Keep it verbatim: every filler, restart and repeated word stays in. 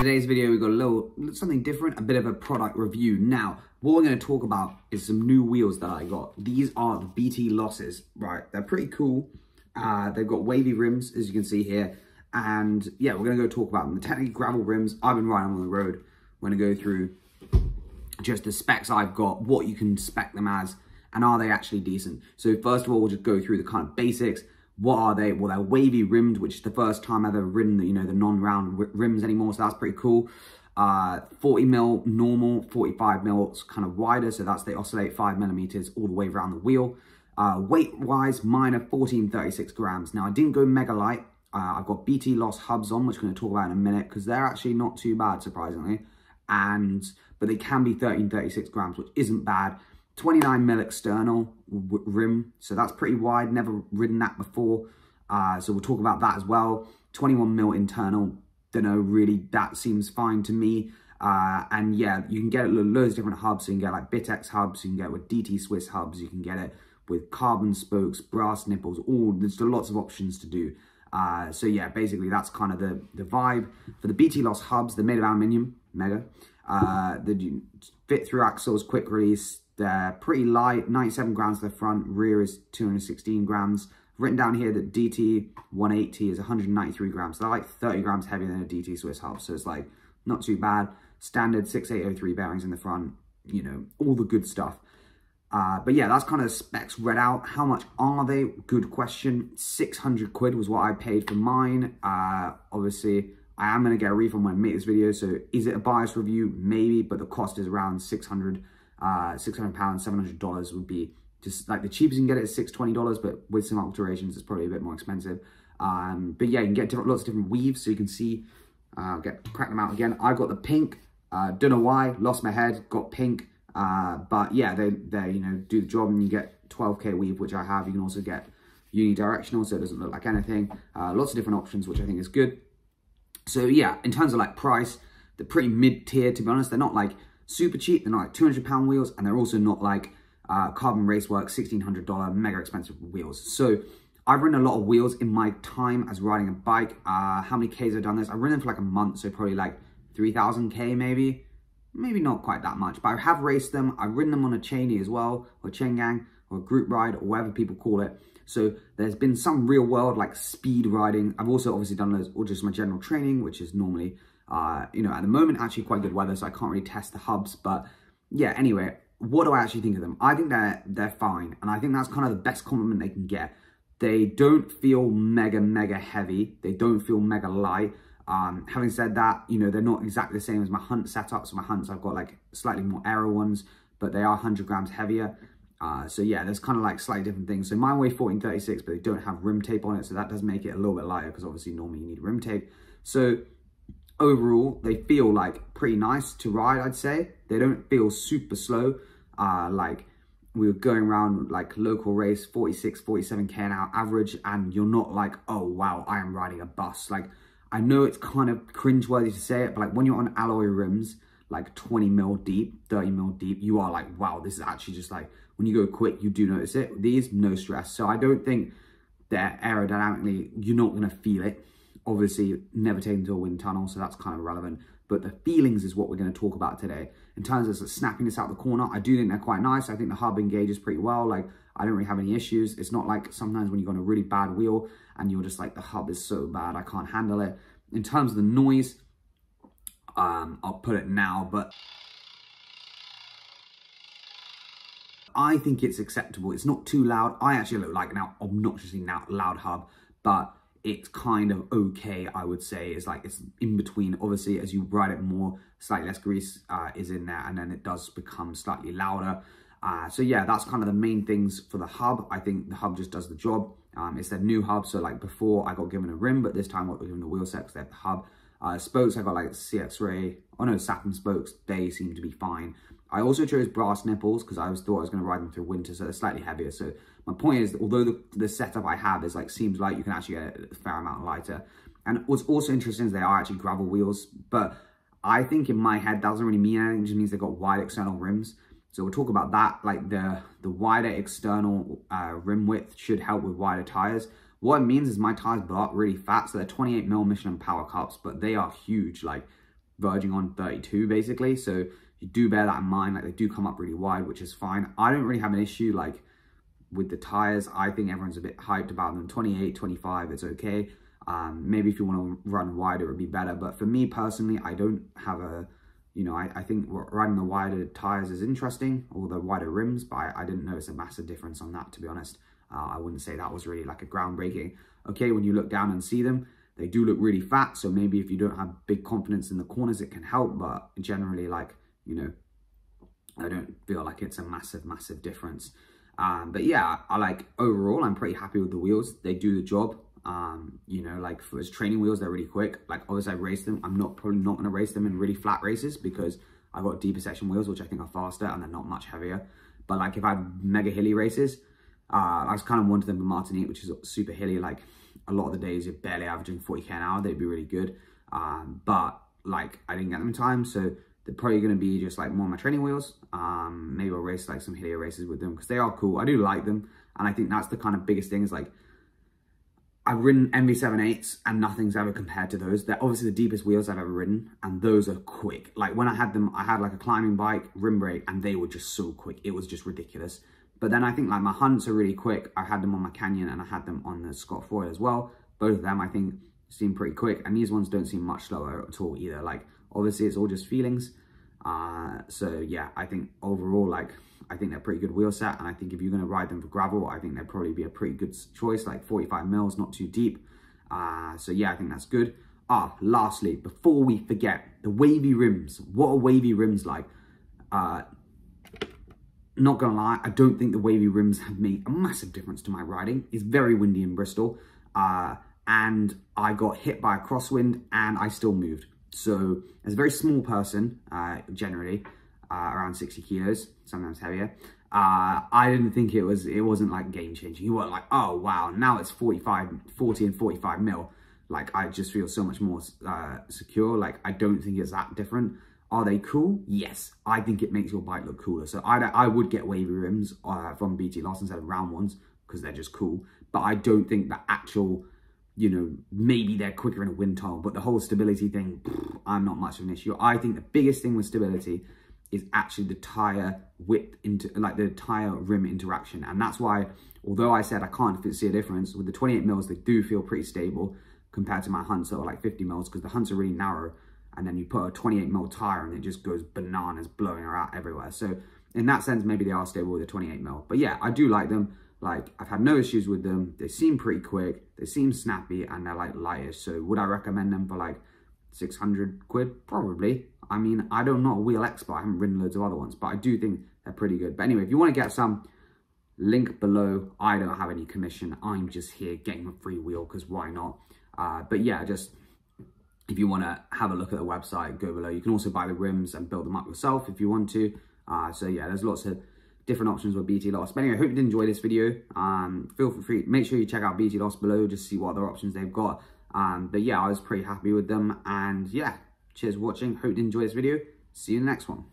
Today's video, we've got a little, something different, a bit of a product review. Now, what we're going to talk about is some new wheels that I got. These are the B T L O S, right? They're pretty cool. Uh, they've got wavy rims, as you can see here. And yeah, we're going to go talk about them. They're technically gravel rims. I've been riding them on the road. We're going to go through just the specs I've got, what you can spec them as, and are they actually decent? So first of all, we'll just go through the kind of basics. What are they? Well, they're wavy rimmed, which is the first time I've ever ridden the, you know, the non-round rims anymore, so that's pretty cool. Uh, forty mil normal, forty-five mil kind of wider, so that's they oscillate five millimeters all the way around the wheel. Uh, weight-wise, mine are fourteen thirty-six grams. Now, I didn't go mega light. Uh, I've got B T L O S hubs on, which we're going to talk about in a minute, because they're actually not too bad, surprisingly. And but they can be thirteen thirty-six grams, which isn't bad. twenty-nine mil external rim, so that's pretty wide, never ridden that before, uh, so we'll talk about that as well. twenty-one mil internal, don't know, really, that seems fine to me, uh, and yeah, you can get it with loads of different hubs. You can get like Bitex hubs, you can get it with D T Swiss hubs, you can get it with carbon spokes, brass nipples, all, there's still lots of options to do. Uh, so yeah, basically that's kind of the, the vibe. For the B T L O S hubs, they're made of aluminium, mega, uh, they do fit through axles, quick release. They're pretty light, ninety-seven grams to the front, rear is two hundred sixteen grams. Written down here that D T one eighty is one hundred ninety-three grams. So they're like thirty grams heavier than a D T Swiss hub, so it's like not too bad. Standard six eight oh three bearings in the front, you know, all the good stuff. Uh, but yeah, that's kind of the specs read out. How much are they? Good question. six hundred quid was what I paid for mine. Uh, obviously, I am going to get a refund when I make this video, so is it a biased review? Maybe, but the cost is around six hundred. Uh, six hundred pounds, seven hundred dollars would be just like the cheapest you can get it is six hundred twenty dollars, but with some alterations, it's probably a bit more expensive. Um, but yeah, you can get different, lots of different weaves, so you can see, uh, get crack them out again. I got the pink, uh, don't know why, lost my head, got pink, uh, but yeah, they, they, you know, do the job and you get twelve K weave, which I have. You can also get unidirectional, so it doesn't look like anything. Uh, lots of different options, which I think is good. So yeah, in terms of like price, they're pretty mid-tier, to be honest. They're not like super cheap, they're not like two hundred pound wheels, and they're also not like uh, Carbon Racework sixteen hundred dollar mega expensive wheels. So I've ridden a lot of wheels in my time as riding a bike. Uh, how many Ks I've done this? I've ridden them for like a month, so probably like three thousand K maybe. Maybe not quite that much, but I have raced them. I've ridden them on a chainey as well, or chain gang, or a group ride, or whatever people call it. So there's been some real world like speed riding. I've also obviously done those, or just my general training, which is normally Uh, you know, at the moment, actually quite good weather, so I can't really test the hubs. But yeah, anyway, what do I actually think of them? I think they're they're fine, and I think that's kind of the best compliment they can get. They don't feel mega, mega heavy. They don't feel mega light. Um, having said that, you know, they're not exactly the same as my Hunt setup. So my Hunts, I've got like slightly more aero ones, but they are one hundred grams heavier. Uh, so yeah, there's kind of like slightly different things. So mine weigh fourteen thirty-six, but they don't have rim tape on it, so that does make it a little bit lighter, because obviously normally you need rim tape. So overall, they feel like pretty nice to ride, I'd say. They don't feel super slow. Uh, like we were going around like local race, forty-six, forty-seven K an hour average, and you're not like, oh wow, I am riding a bus. Like, I know it's kind of cringeworthy to say it, but like when you're on alloy rims, like twenty mil deep, thirty mil deep, you are like, wow, this is actually just like, when you go quick, you do notice it. These, no stress. So I don't think they're aerodynamically, you're not gonna feel it. Obviously, never taken to a wind tunnel, so that's kind of relevant. But the feelings is what we're going to talk about today. In terms of snapping this out the corner, I do think they're quite nice. I think the hub engages pretty well. Like, I don't really have any issues. It's not like sometimes when you're on a really bad wheel and you're just like, the hub is so bad, I can't handle it. In terms of the noise, um, I'll put it now, but I think it's acceptable. It's not too loud. I actually look like an obnoxiously loud hub, but it's kind of okay, I would say. It's like, it's in between. Obviously, as you ride it more, slightly less grease uh, is in there, and then it does become slightly louder. Uh, so yeah, that's kind of the main things for the hub. I think the hub just does the job. Um, it's their new hub, so like before I got given a rim, but this time I got given the wheel set because they have the hub. Uh, spokes, I got like C X ray, oh no, Saturn spokes, they seem to be fine. I also chose brass nipples because I always thought I was going to ride them through winter, so they're slightly heavier. So my point is, although the, the setup I have is like, seems like you can actually get a fair amount lighter. And what's also interesting is they are actually gravel wheels, but I think in my head, that doesn't really mean anything. It just means they've got wide external rims. So we'll talk about that. Like the, the wider external uh, rim width should help with wider tires. What it means is my tires blow up really fat. So they're twenty-eight mil Michelin Power Cups, but they are huge. Like verging on thirty-two basically. So you do bear that in mind, like they do come up really wide, which is fine. I don't really have an issue like with the tires. I think everyone's a bit hyped about them. twenty-eight, twenty-five, it's okay. Um, maybe if you want to run wider, it would be better. But for me personally, I don't have a, you know, I, I think riding the wider tires is interesting, or the wider rims, but I, I didn't notice a massive difference on that, to be honest. Uh, I wouldn't say that was really like a groundbreaking. Okay, when you look down and see them, they do look really fat. So maybe if you don't have big confidence in the corners, it can help. But generally, like, you know, I don't feel like it's a massive, massive difference. Um, but yeah, I like overall, I'm pretty happy with the wheels. They do the job. Um, you know, like for as training wheels, they're really quick. Like obviously I race them. I'm not probably not going to race them in really flat races because I've got deeper section wheels, which I think are faster and they're not much heavier. But like if I have mega hilly races, uh, I was kind of wanted them for Martinique, which is super hilly. Like a lot of the days you're barely averaging forty K an hour, they'd be really good. Um, but like I didn't get them in time. So they're probably going to be just like more of my training wheels. Um, maybe I'll race like some hillier races with them because they are cool. I do like them. And I think that's the kind of biggest thing is like, I've ridden M V seven eights and nothing's ever compared to those. They're obviously the deepest wheels I've ever ridden and those are quick. Like when I had them, I had like a climbing bike, rim brake, and they were just so quick. It was just ridiculous. But then I think like my hunts are really quick. I had them on my Canyon and I had them on the Scott Foil as well. Both of them I think seem pretty quick and these ones don't seem much slower at all either. Like obviously it's all just feelings. Uh, so yeah, I think overall, like, I think they're pretty good wheel set. And I think if you're going to ride them for gravel, I think they'd probably be a pretty good choice, like forty-five mils, not too deep. Uh, so yeah, I think that's good. Ah, lastly, before we forget, the wavy rims. What are wavy rims like? Uh, not going to lie, I don't think the wavy rims have made a massive difference to my riding. It's very windy in Bristol. Uh, and I got hit by a crosswind and I still moved. So as a very small person, uh, generally, uh, around sixty kilos, sometimes heavier, uh, I didn't think it was, it wasn't like game changing. You weren't like, oh wow, now it's forty-five, forty and forty-five mil. Like I just feel so much more uh, secure. Like I don't think it's that different. Are they cool? Yes. I think it makes your bike look cooler. So I, I would get wavy rims uh, from B T L O S instead of round ones because they're just cool. But I don't think the actual, you know, maybe they're quicker in a wind tunnel, but the whole stability thing, pff, I'm not much of an issue. I think the biggest thing with stability is actually the tire width, into like the tire rim interaction. And that's why, although I said I can't see a difference, with the twenty-eight mils, they do feel pretty stable compared to my hunts that are like fifty mils, because the hunts are really narrow. And then you put a twenty-eight mil tire and it just goes bananas, blowing her out everywhere. So in that sense, maybe they are stable with a twenty-eight mil. But yeah, I do like them. Like, I've had no issues with them. They seem pretty quick. They seem snappy and they're like lightish. So would I recommend them for like six hundred quid? Probably. I mean, I don't know, a wheel expert. I haven't ridden loads of other ones, but I do think they're pretty good. But anyway, if you want to get some, link below. I don't have any commission. I'm just here getting a free wheel because why not? Uh, but yeah, just if you want to have a look at the website, go below. You can also buy the rims and build them up yourself if you want to. Uh, so yeah, there's lots of different options with B T L O S. But anyway, I hope you did enjoy this video. Um, feel free, make sure you check out B T L O S below, just see what other options they've got. Um, but yeah, I was pretty happy with them. And yeah, cheers for watching. Hope you did enjoy this video. See you in the next one.